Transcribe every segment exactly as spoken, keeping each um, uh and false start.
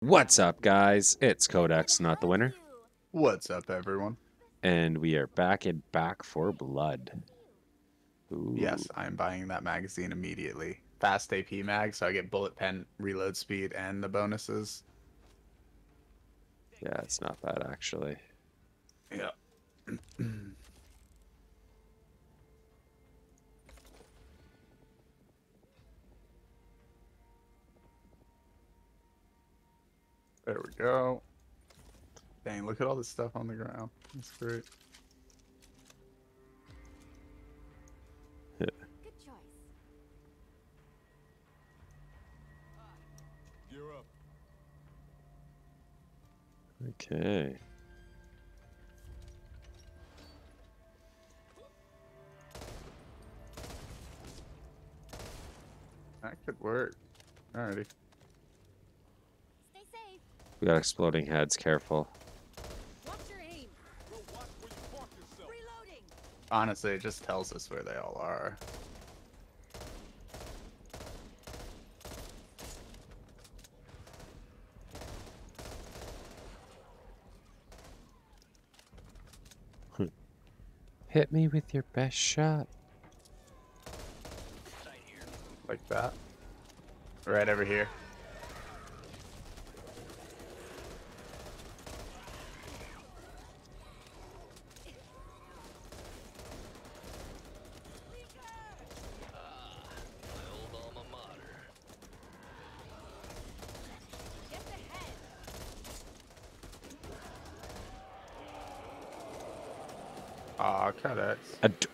What's up, guys? It's Kod three x, not the winner. What's up, everyone? And we are back in Back four Blood. Ooh. Yes, I'm buying that magazine immediately. Fast A P mag, so I get bullet pen, reload speed, and the bonuses. Yeah, it's not bad, actually. Yeah. There we go. Dang, look at all this stuff on the ground. That's great. Yeah. Good choice. You're up. Okay. That could work. Alrighty. We got exploding heads, careful. Watch your aim. Reloading. Honestly, it just tells us where they all are. Hit me with your best shot. Like that. Right over here. Aw, Kod three x.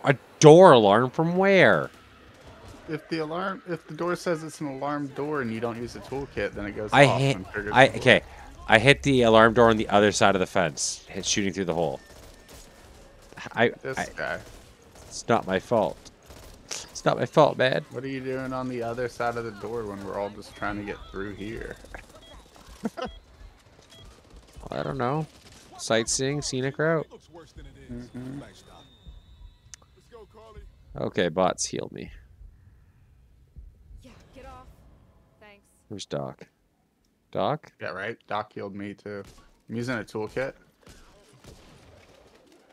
A, a door alarm from where? If the alarm, if the door says it's an alarm door and you don't use the toolkit, then it goes I off hit, and triggers I, the okay, door. I hit the alarm door on the other side of the fence, hit, shooting through the hole. I, this I, guy. It's not my fault. It's not my fault, man. What are you doing on the other side of the door when we're all just trying to get through here? I don't know. Sightseeing, scenic route. Mm-hmm. Okay, bots healed me. Yeah, get off. Thanks. Where's Doc? Doc? Yeah, right. Doc healed me too. I'm using a toolkit.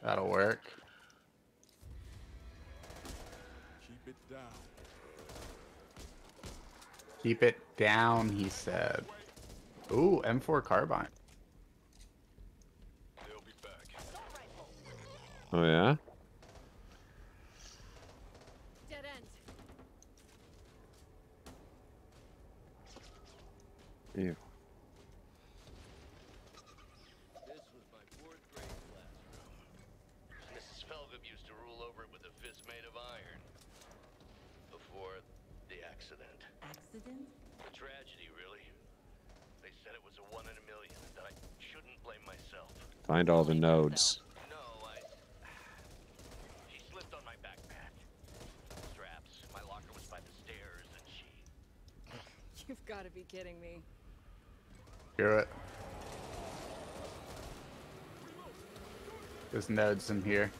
That'll work. Keep it down. Keep it down, he said. Ooh, M four carbine. Oh, yeah? Dead end. Ew. This was my fourth grade class. Missus Felgum used to rule over it with a fist made of iron. Before the accident. Accident? The tragedy, really. They said it was a one in a million, that I shouldn't blame myself. Find all the nodes. You've got to be kidding me. Hear it. There's nodes in here.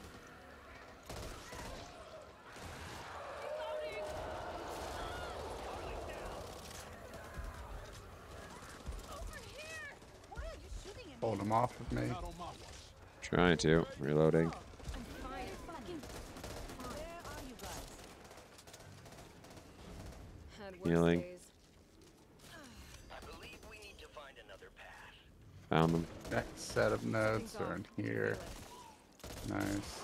Hold him off of me. Trying to. Reloading. Healing. Found them. Next set of nodes are in here. Nice.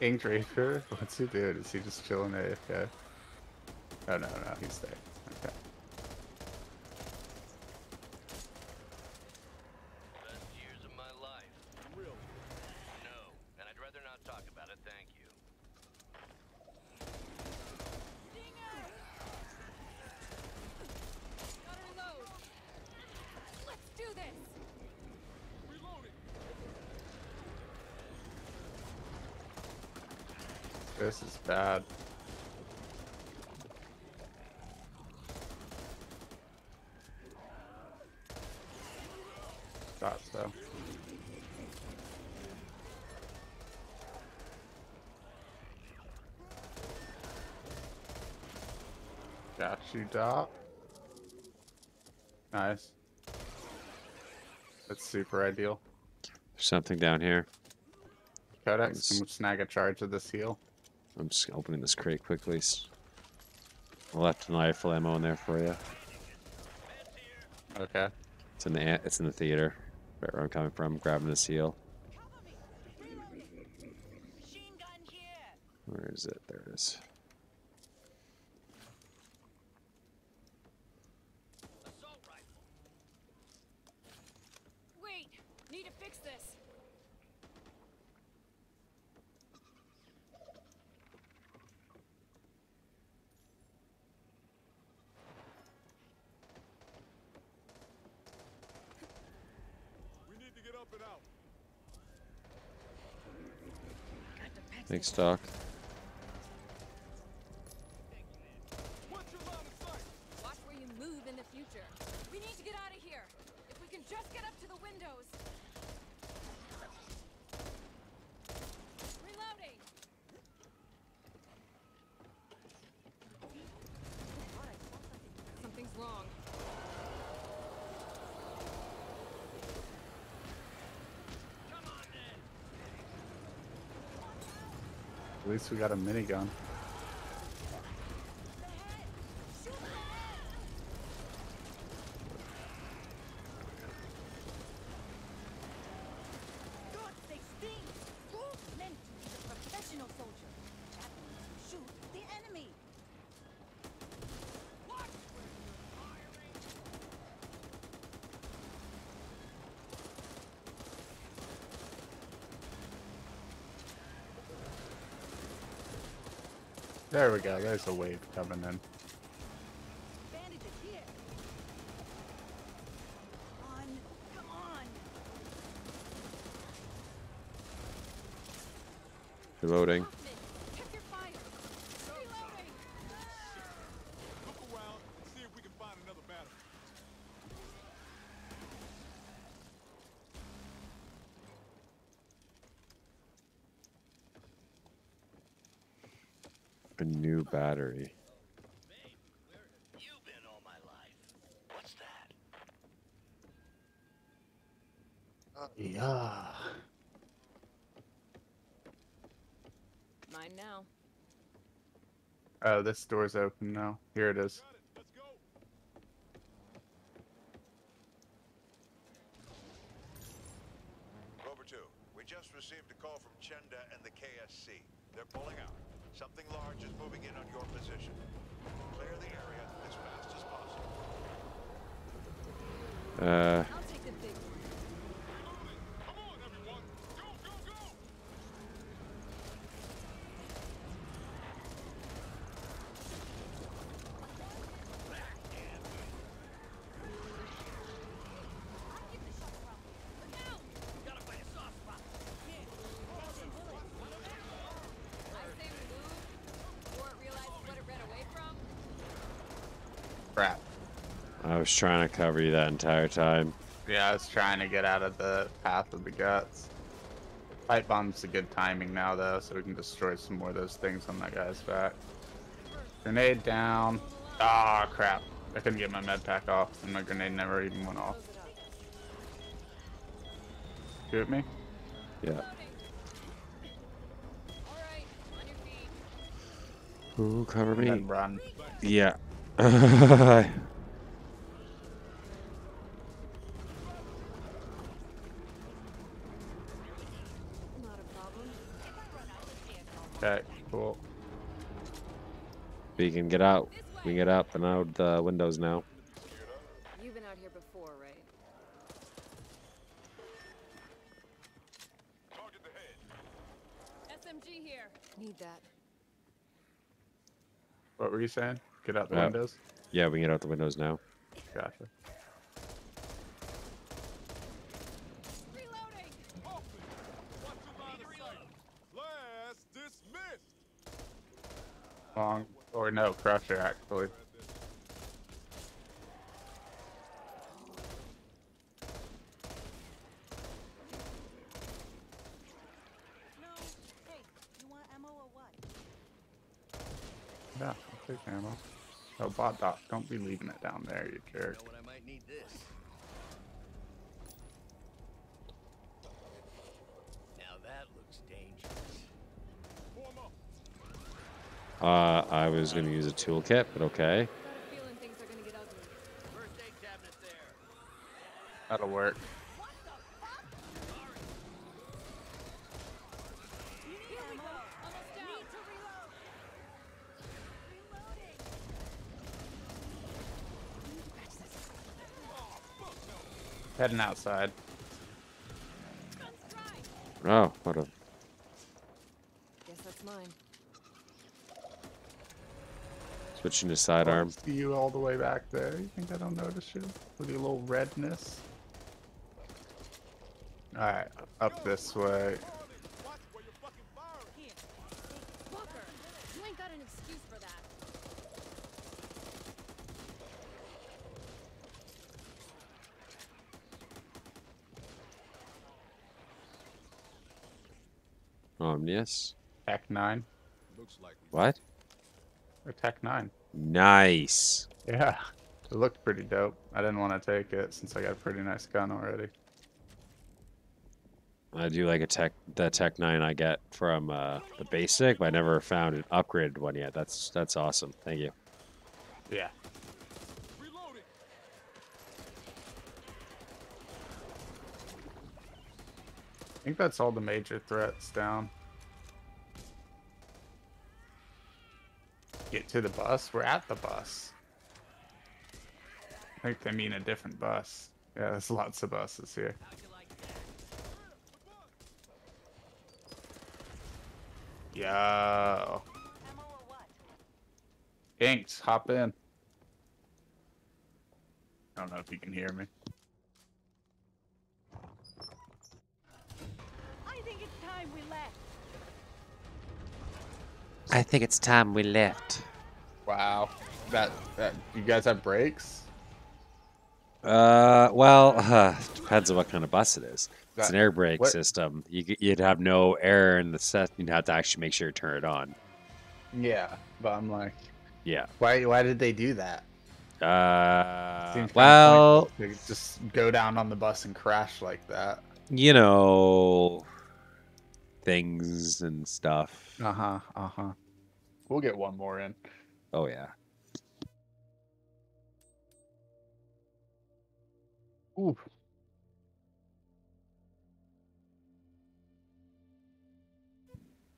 Ingrafer? What's he doing? Is he just chilling A F K? Oh no, no, he's there. Okay. Best years of my life. Real. No, and I'd rather not talk about it, thank you. This is bad. Thought so. Got you, Doc. Nice. That's super ideal. There's something down here. Codex can snag a charge of this heal. I'm just opening this crate quickly. I left an rifle ammo in there for you. Okay. It's in the it's in the theater. Right where I'm coming from, grabbing this heal. Where is it? There it is. Wait, need to fix this. We need to get up and out. Thanks, Doc. At least we got a minigun. There we go, there's a wave coming in. Reloading. A new battery. Babe, where have you been all my life? What's that? Uh, yeah. Mine now. Oh, this door's open now. Here it is. Got it. Let's go. Rover two, we just received a call from Chenda and the K S C. They're pulling out. Something large is moving in on your position. Clear the area as fast as possible. Uh. I'll take the big one. Come on, everyone! Go, go, go! I'll get the shot from you. Look out! Gotta find a soft spot. Crap. I was trying to cover you that entire time. Yeah, I was trying to get out of the path of the guts. Pipe bomb's a good timing now, though, so we can destroy some more of those things on that guy's back. Grenade down. Ah, oh, crap. I couldn't get my med pack off, and my grenade never even went off. Shoot me? Yeah. Ooh, cover me. And run. Yeah. I okay, cool. We can get out. We can get up and out the windows now. You've been out here before, right? Target the head. S M G here. Need that. What were you saying? Get out the uh, windows? Yeah, we can get out the windows now. Gotcha. Reloading! Open! Watch him out of sight! Last dismissed! Long, or no, Crusher actually. Oh, bot doc, don't be leaving it down there, you jerk. You know what, I might need this. Now that looks dangerous. Uh, I was going to use a toolkit, but okay. That'll work. Heading outside. Oh, what a... Guess that's mine. Switching to sidearm. I see you all the way back there. You think I don't notice you? With your little redness. Alright, up this way. Omnius. Tech nine. What? Or Tech nine. Nice. Yeah, it looked pretty dope. I didn't want to take it since I got a pretty nice gun already. I do like a tech the Tech nine I get from uh, the basic, but I never found an upgraded one yet. That's that's awesome. Thank you. Yeah. I think that's all the major threats down. Get to the bus? We're at the bus. I think they mean a different bus. Yeah, there's lots of buses here. Yo. Inks, hop in. I don't know if you can hear me. I think it's time we left. Wow, that, that you guys have brakes? Uh, well, uh, depends on what kind of bus it is. That, it's an air brake what? system. You, you'd have no air in the set. You'd have to actually make sure to turn it on. Yeah, but I'm like, yeah. Why? Why did they do that? Uh, well, they could just go down on the bus and crash like that. You know, things and stuff. Uh huh. Uh huh. We'll get one more in. Oh, yeah. Ooh.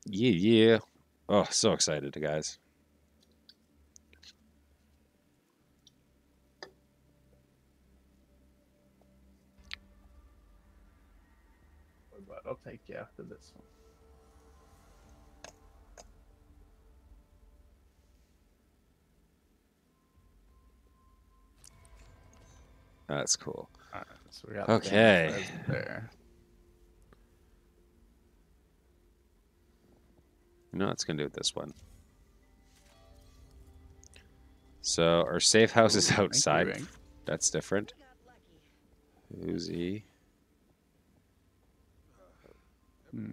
Yeah, yeah. Oh, so excited, guys. But I'll take you after this one. That's cool. All right, so we got okay. The there. No, it's gonna do it this one. So our safe house is outside. You, That's different. Uzi. Hmm.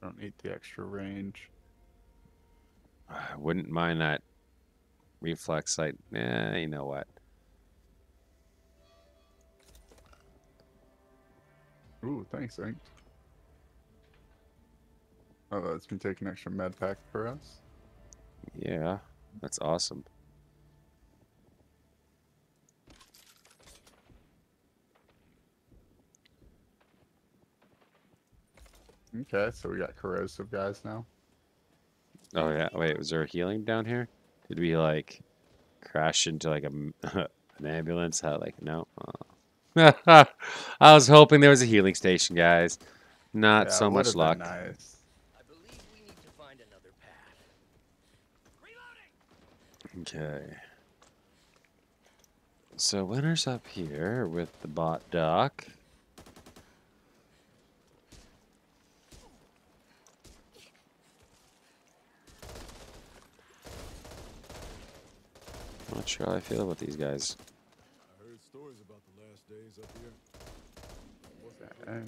I don't need the extra range. I wouldn't mind that. Reflex Sight. Eh, you know what? Ooh, thanks, Inc. Oh, it's gonna take an extra med pack for us. Yeah, that's awesome. Okay, so we got corrosive guys now. Oh yeah, wait, was there a healing down here? Did we like crash into like a an ambulance? How, like no. Oh. I was hoping there was a healing station, guys. Not yeah, so much luck. Nice. I believe we need to find another path. Reloading. Okay. So Winter's up here with the bot doc. I'm not sure how I feel about these guys. I heard stories about the last days up here. What's that? Um,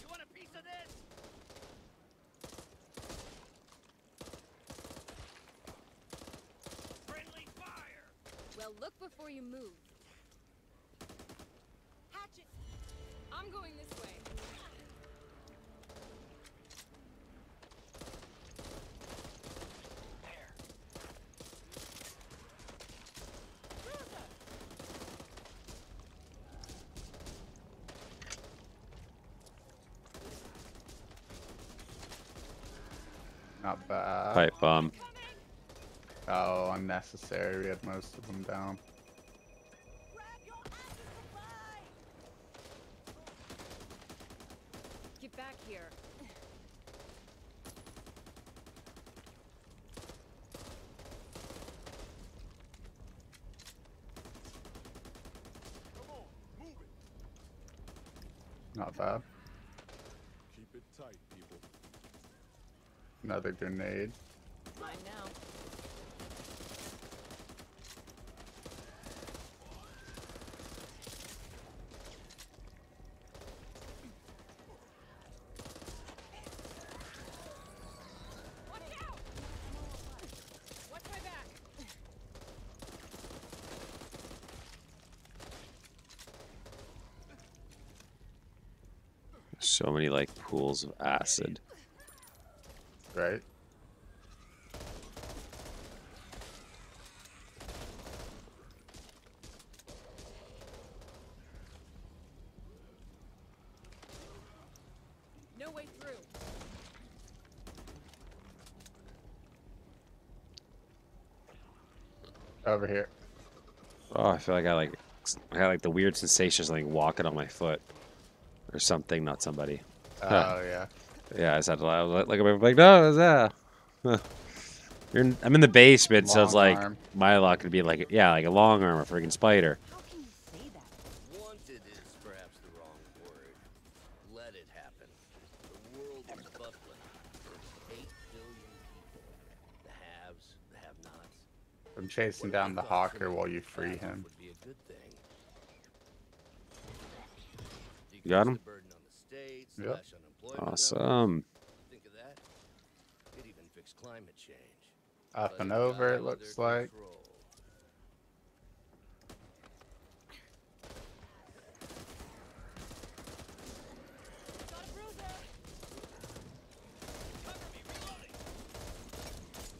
you want a piece of this? Look before you move. Hatchet! I'm going this way. Not bad. Pipe bomb. Oh, unnecessary. We had most of them down. Get back here. Come on, move it. Not bad. Keep it tight, people. Another grenade. Mine now. So many like pools of acid. Right. No way through. Over here. Oh, I feel like I like I had like the weird sensations like walking on my foot. Or something, not somebody. Oh, huh. Yeah. Yeah, I just had to I was like, like, no, that? Huh. You're in, I'm in the basement, long so it's like, arm. My luck could be like, yeah, like a long arm, a freaking spider. How can you say that? Wanted is perhaps the wrong word. Let it happen. The world is bubbling. Eight billion people. The haves, the have-nots. I'm chasing what down the hawker while you free him. Would be a good thing. You got him? Yep. Awesome. Think of that. Could even fix climate change. Up and over, it looks like.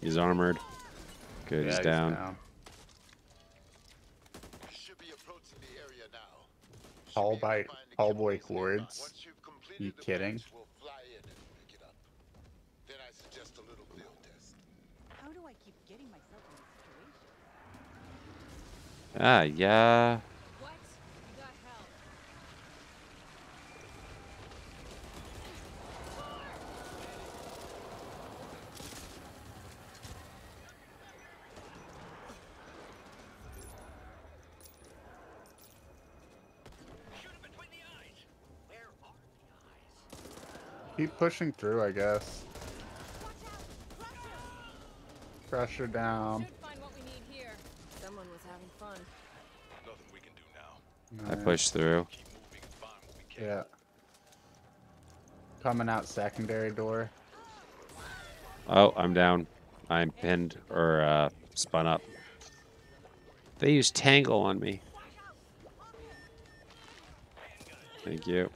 He's armored. Good, yeah, he's, he's down. down. All by all boy cords. You kidding? Ah, yeah. What? You got help. Keep pushing through, I guess. Pressure down. Someone was having fun. Nothing we can do now. Nice. I pushed through. Yeah. Coming out secondary door. Oh, I'm down. I'm pinned or uh, spun up. They used Tangle on me. Thank you.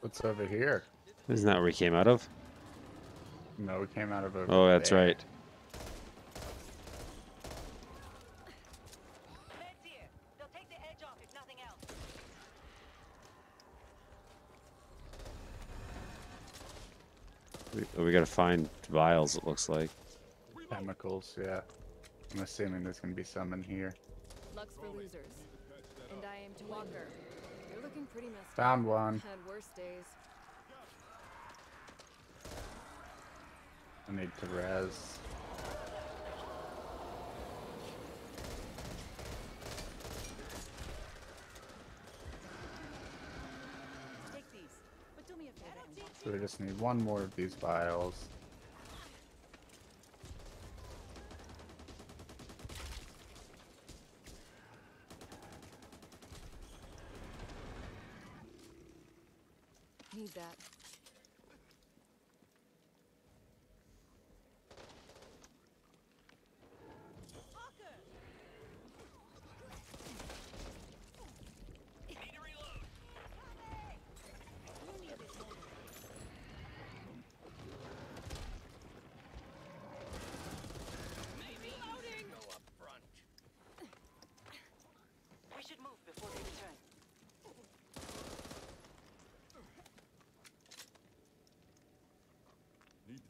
What's over here? Isn't that where we came out of? No, we came out of over Oh, that's there. Right. We, we gotta find vials, it looks like. Chemicals, yeah. I'm assuming there's gonna be some in here. Lux for losers. And I am to Walker. You're looking pretty messed up. Found one. Had worse days. I need to res. Take these. So we just need one more of these vials. Need that.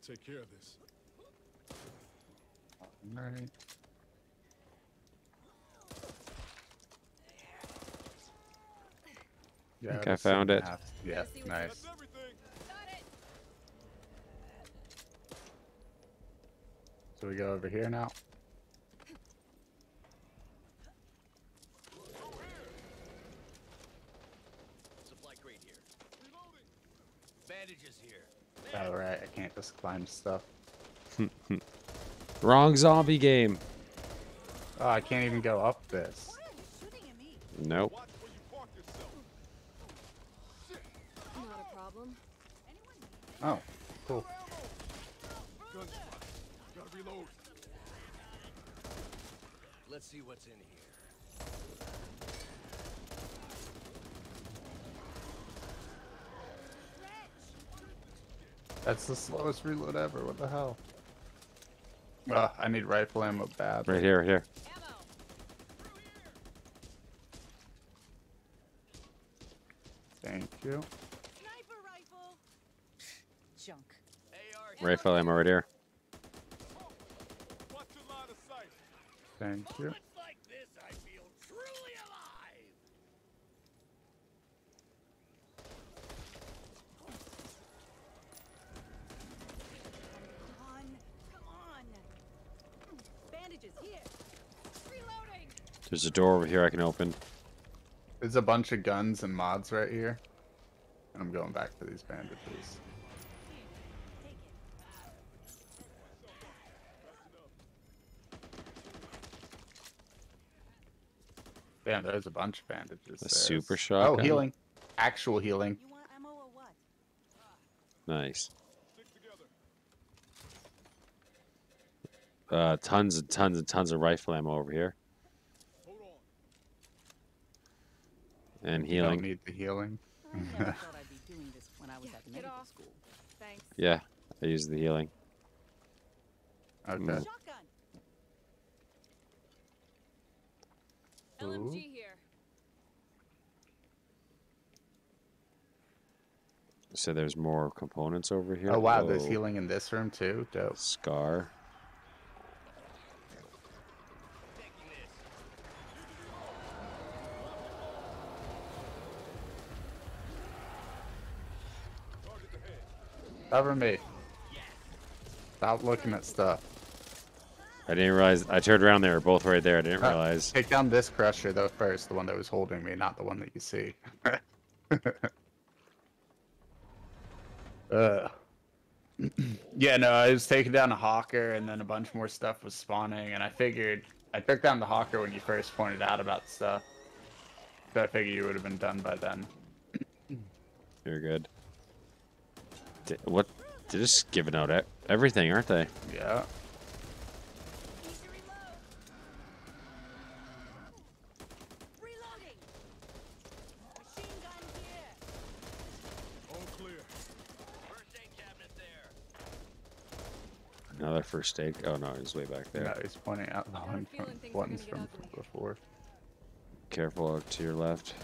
Take care of this. All right. Yeah, I think I found it. Half. Yeah, nice. So we go over here now. Supply crate here. Bandages here. All right, I can't just climb stuff. Wrong zombie game. Oh, I can't even go up this. Nope. Not a problem. Oh, cool. Gotta reload. Let's see what's in here. That's the slowest reload ever. What the hell? Uh, I need rifle ammo bad. Right here, right here. Thank you. Sniper rifle. Junk. Rifle ammo right here. Thank you. There's a door over here I can open. There's a bunch of guns and mods right here. And I'm going back to these bandages. Damn, there's a bunch of bandages. A super shotgun. Oh, healing. Actual healing. You want ammo or what? Nice. Uh, tons and tons and tons of rifle ammo over here. And healing. Don't need the healing. I never thought I'd be doing this when I was at medical school. Thanks. Yeah, I used the healing. Okay. Mm. L M G here. So there's more components over here. Oh wow, oh. There's healing in this room too. Dope. Scar. Cover me. Stop looking at stuff. I didn't realize. I turned around. They were both right there. I didn't uh, realize. Take down this crusher, though, first. The one that was holding me, not the one that you see. uh. Yeah, no, I was taking down a hawker, and then a bunch more stuff was spawning, and I figured... I took down the hawker when you first pointed out about stuff. So I figured you would have been done by then. You're good. What? They're just giving out everything, aren't they? Yeah. Reloading. Machine gun here. All clear. First aid cabinet there. Another first aid. Oh no, he's way back there. No, he's pointing out the one ones from before. Careful up to your left.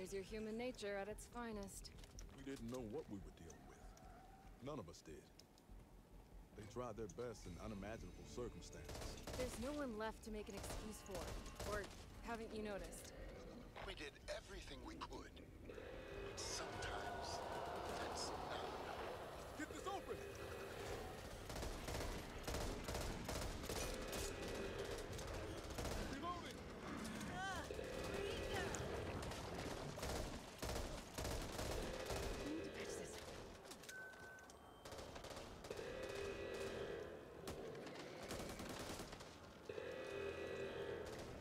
Here's your human nature at its finest. We didn't know what we were dealing with. None of us did. They tried their best in unimaginable circumstances. There's no one left to make an excuse for. Or haven't you noticed? We did everything we could. But sometimes, that's not enough. Get this open!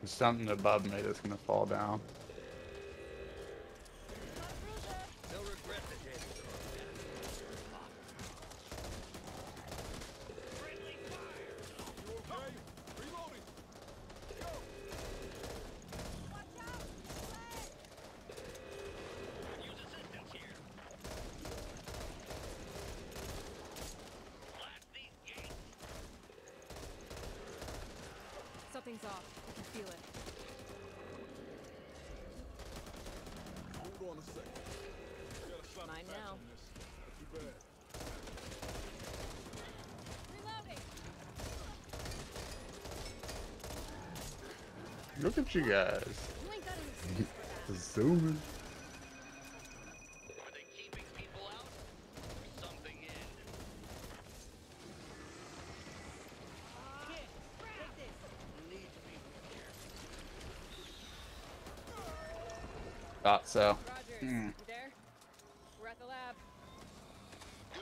There's something above me that's gonna fall down. Something's off. I can feel it. Hold on a second. We gotta stop mine now. On this. Not too bad. Reloading. Look at you guys. You ain't got any excuse for that. Zooming. Are they keeping people out? Or something in? Thought so. Roger, mm. You there? We're at the lab. Good.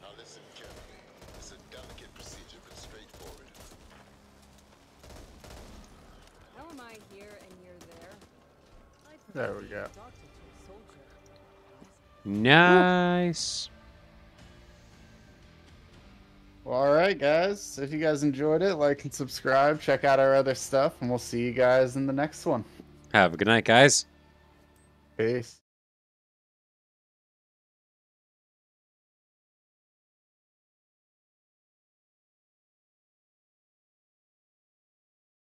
Now listen carefully. It's a delicate procedure, but straightforward. How am I here and you're there? There we go. Nice. Well, all right, guys. If you guys enjoyed it, like and subscribe. Check out our other stuff, and we'll see you guys in the next one. Have a good night, guys. Peace.